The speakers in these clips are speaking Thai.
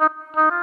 Hãy subscribe cho kênh Ghiền Mì Gõ Để không bỏ lỡ những video hấp dẫn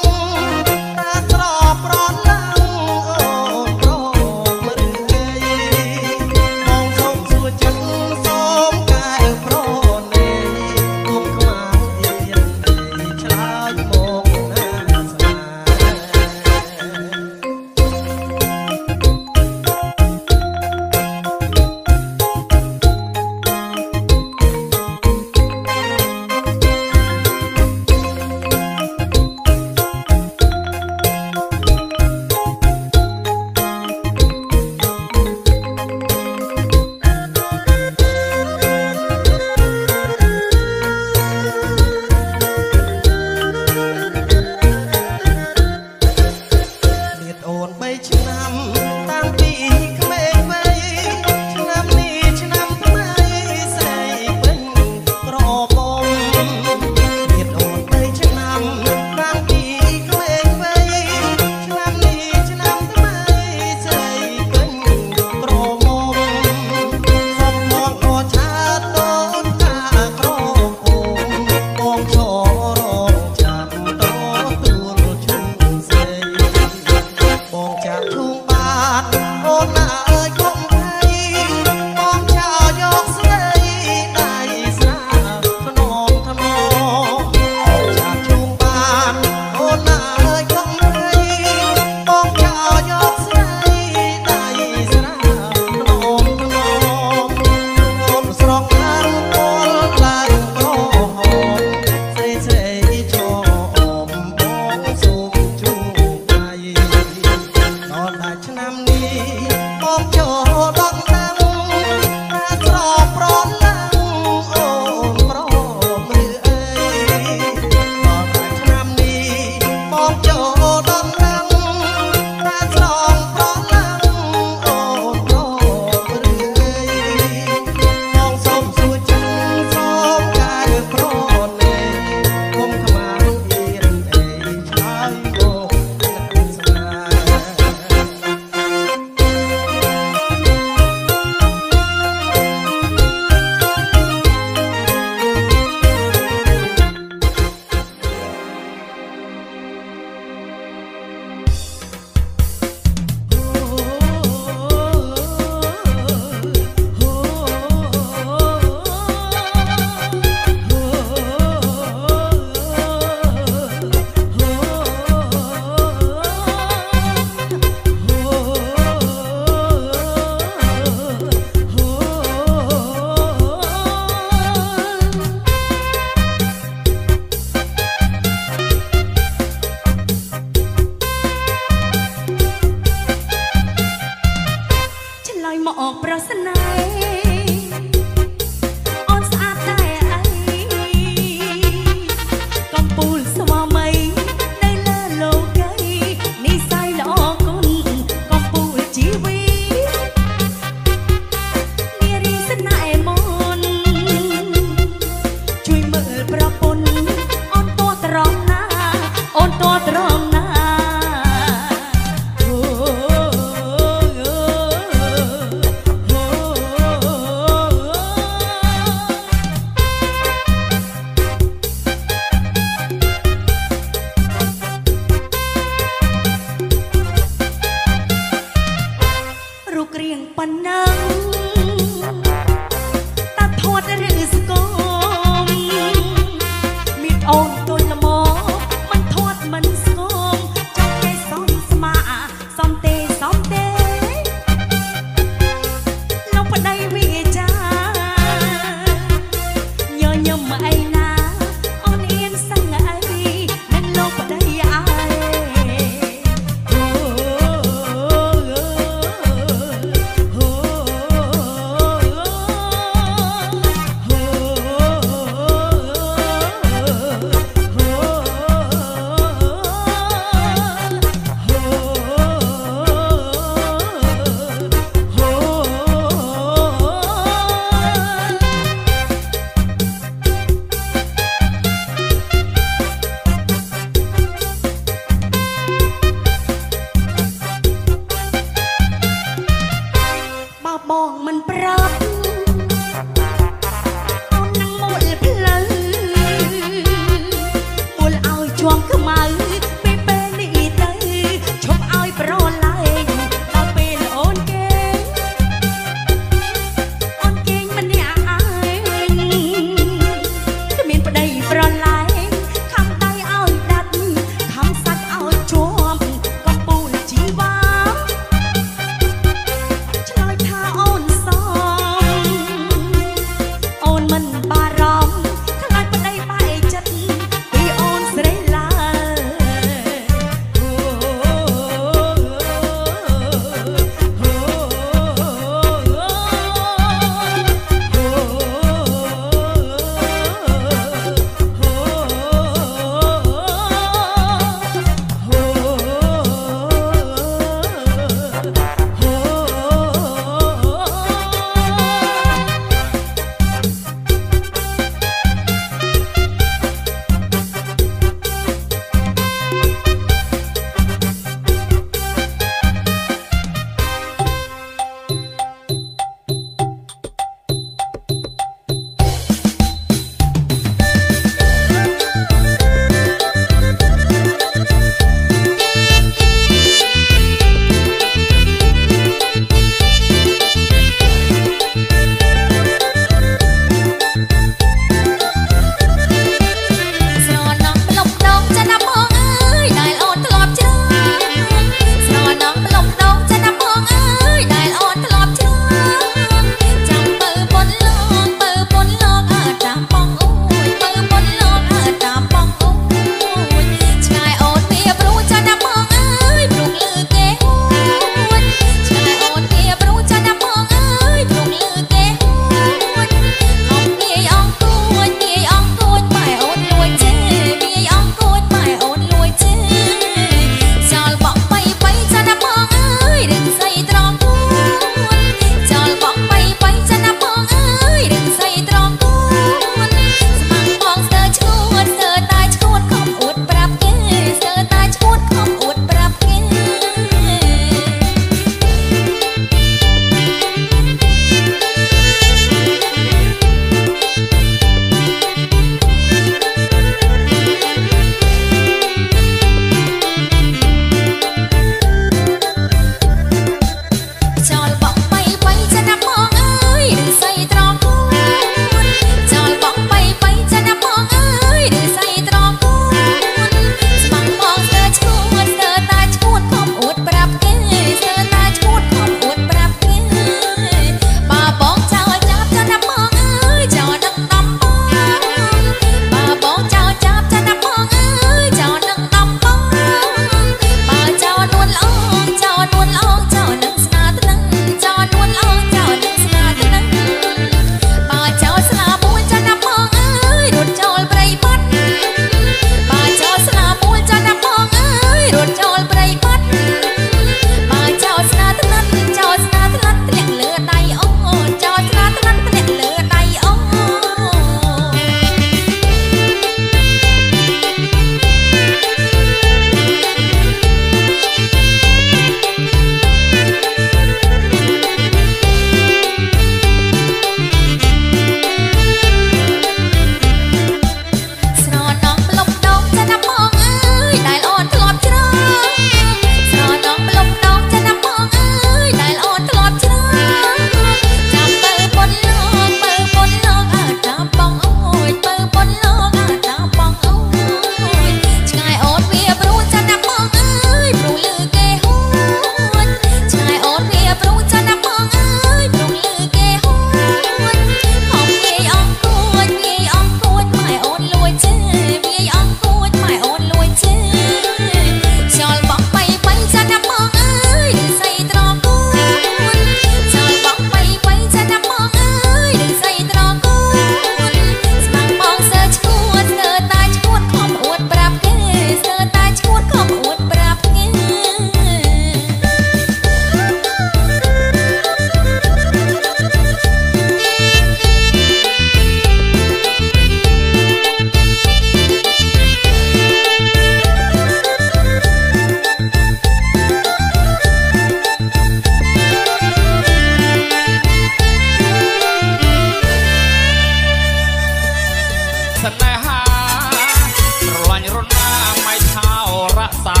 รดน้ำไม่เท่ารักษา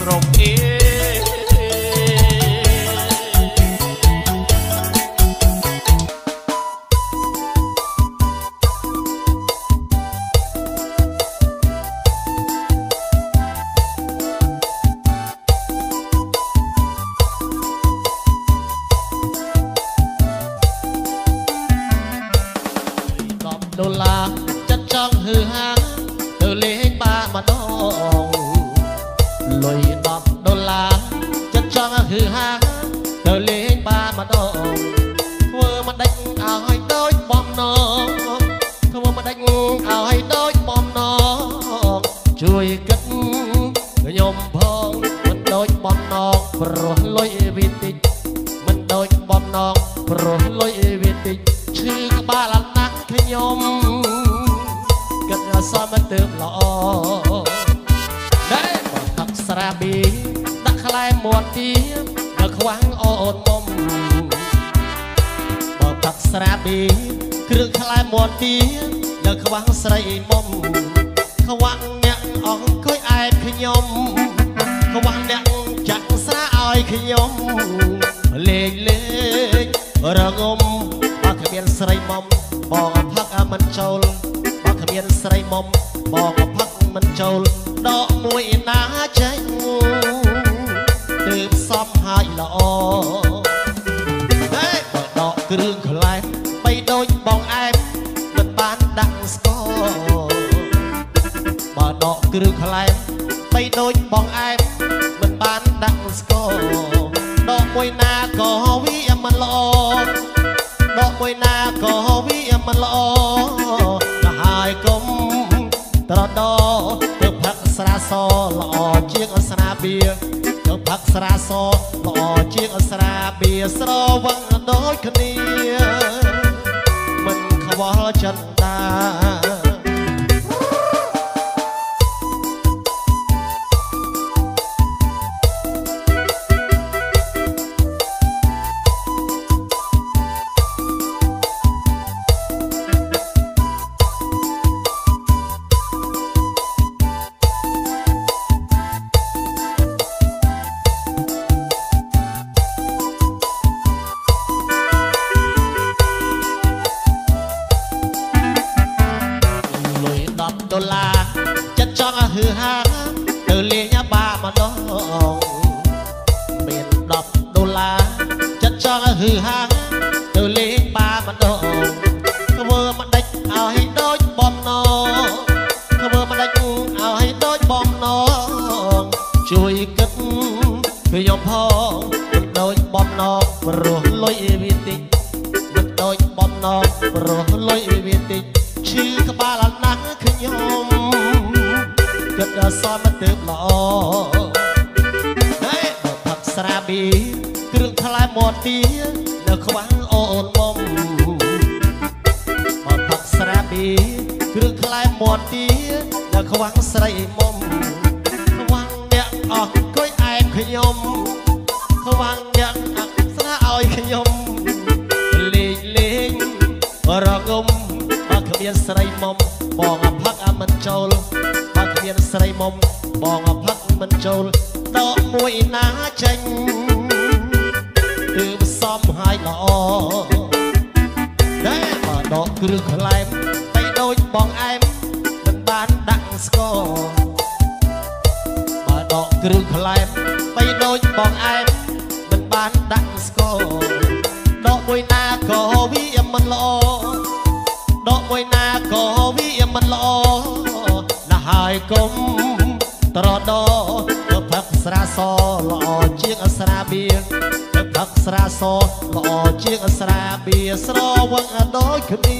ตรงเองโดนลาจัดจ้องหือหางเธอเลี้ยงป้ามาน้องลอยตอบโดนลาจัดจ้องหือหางเธอเลี้ยงป้ามาน้องเธอมาดักเอาให้โดนบอมน้องเธอมาดักเอาให้โดนบอมน้องช่วยกันยอมพองมันโดนบอมน้องโปรดลอยวิติมันโดนบอมน้องโปรดลอยวิติชื่อบ้าละนักขยมกันซ้อมมาเติมหล่อได้บอกทักสระบีนักคลายหมวดเดียบนักขวางอ่อนมมบอกทักสระบีเครื่องคลายหมวดเดียบนักขวางใส่มมขวางเนี่ยอ่องก้อยไอ้ขยมขวางเนี่ยจักสระอ้อยขยมเล่เล่ระงมเมียนใส่มอมบอกพักมันโจลบอกเมียนใส่มอมบอกพักมันโจลดอกมวยน่าใจงูตืบซ้อมหายละอเฮ้ยบอกดอกกระเรื่องคลายไปโดยบองแอมมันบ้านดังสกอบอกดอกกระเรื่องคลายไปโดยบองแอมมันบ้านดังสกอดอกมวยน่าก็วิมันละอดอกมวยนาก็วิ่งมันลอกระหายกลมตรอดเติมผักสระซอหล่อเชียงอสนาเบียเติมผักสระซอหล่อเชียงอสนาเบียสระวังโดยคณีมันขวบจันตาโดนลาจัดจ้องหือหางเธอเลี้ยงบ้ามาน้องเมียนดอกโดนลาจัดจ้องหือหางเธอเลี้ยงบ้ามาน้องขบวนมันเด็กเอาให้โดนบอมน้องขบวนมันเด็กเอาให้โดนบอมน้องช่วยกันคือยอมพองมันโดนบอมน้องรัวลอยวิติมันโดนบอมน้องรัวลอยวิติชื่อกบ้าละนักขยมกัดซ้อนมาเติมหล่อได้บอกผักสระบีเครื่องคลายหมดเดียนักขวางอ่อนมมบอกผักสระบีเครื่องคลายหมดเดียนักขวางใส่มมขวางเนี่ยออกก้อยไอ้ขยมขวางเนี่ยอักสระอ้อยขยมเล่งเล่งรอกมเมียนใส่มอมบอกพักมันโจลบอกเมียนใส่มอมบอกพักมันโจลดอกมวยน่าใจตื่นซ้อมหายหล่อได้บอกดอกกระเรื่องไปโดยบองแอมมันบ้านดังสกอบอกดอกกระเรื่องไปโดยบองแอมมันบ้านดังสกอดอกมวยน่าก็วิ่งมันหล่อดอกมวยนาก็วิ่งมันลอละหายกลมตรอดเติมผักสระซอหล่อเชียงอสนาเบียเติมผักสระซอหล่อเชียงอสนาเบียสระวังโดยคดี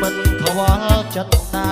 มันขวาจันตา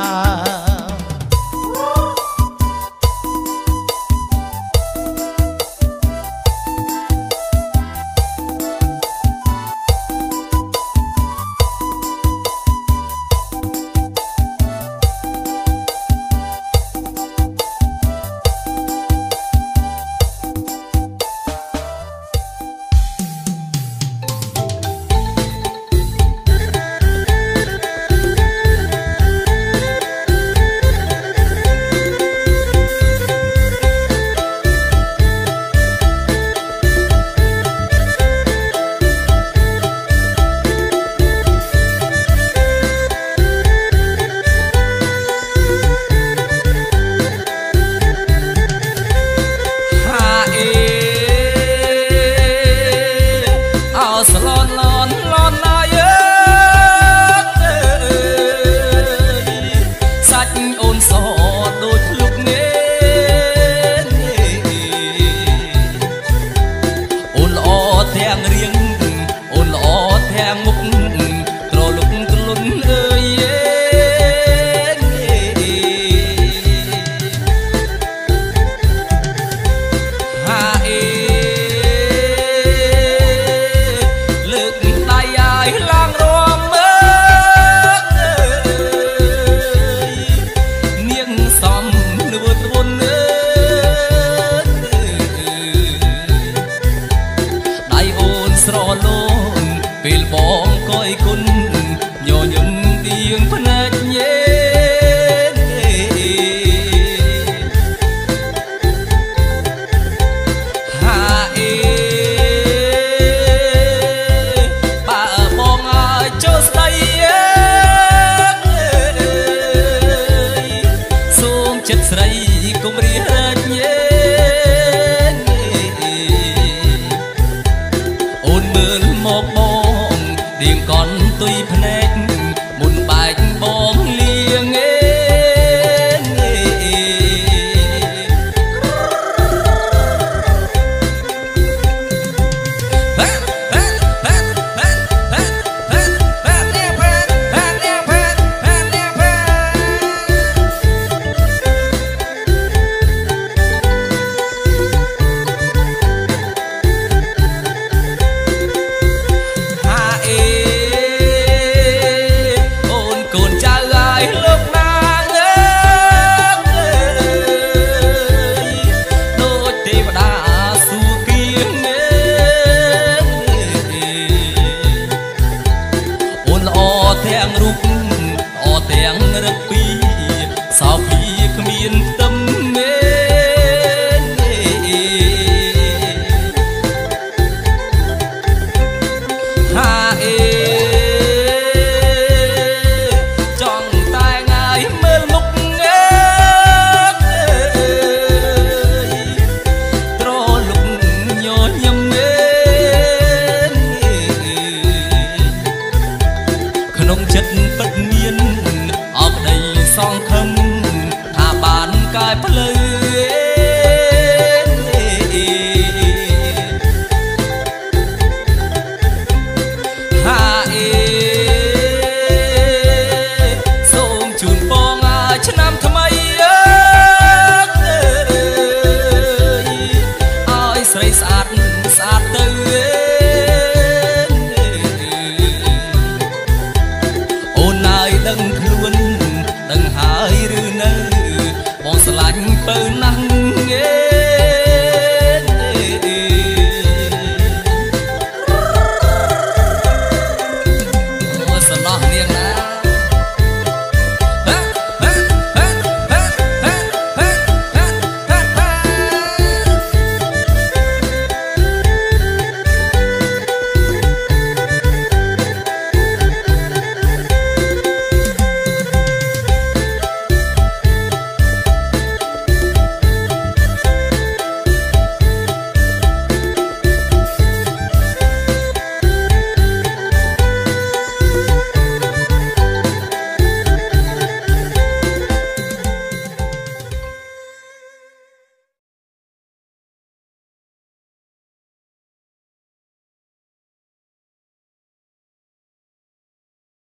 เปิด